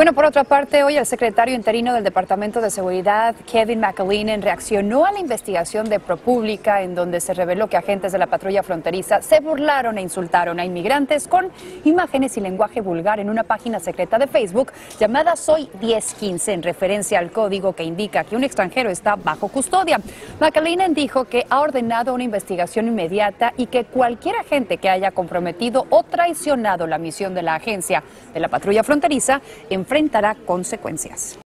Bueno, por otra parte, hoy el secretario interino del Departamento de Seguridad, Kevin McAleenan, reaccionó a la investigación de ProPública, en donde se reveló que agentes de la patrulla fronteriza se burlaron e insultaron a inmigrantes con imágenes y lenguaje vulgar en una página secreta de Facebook llamada Soy 1015, en referencia al código que indica que un extranjero está bajo custodia. McAleenan dijo que ha ordenado una investigación inmediata y que cualquier agente que haya comprometido o traicionado la misión de la agencia de la patrulla fronteriza enfrentará consecuencias.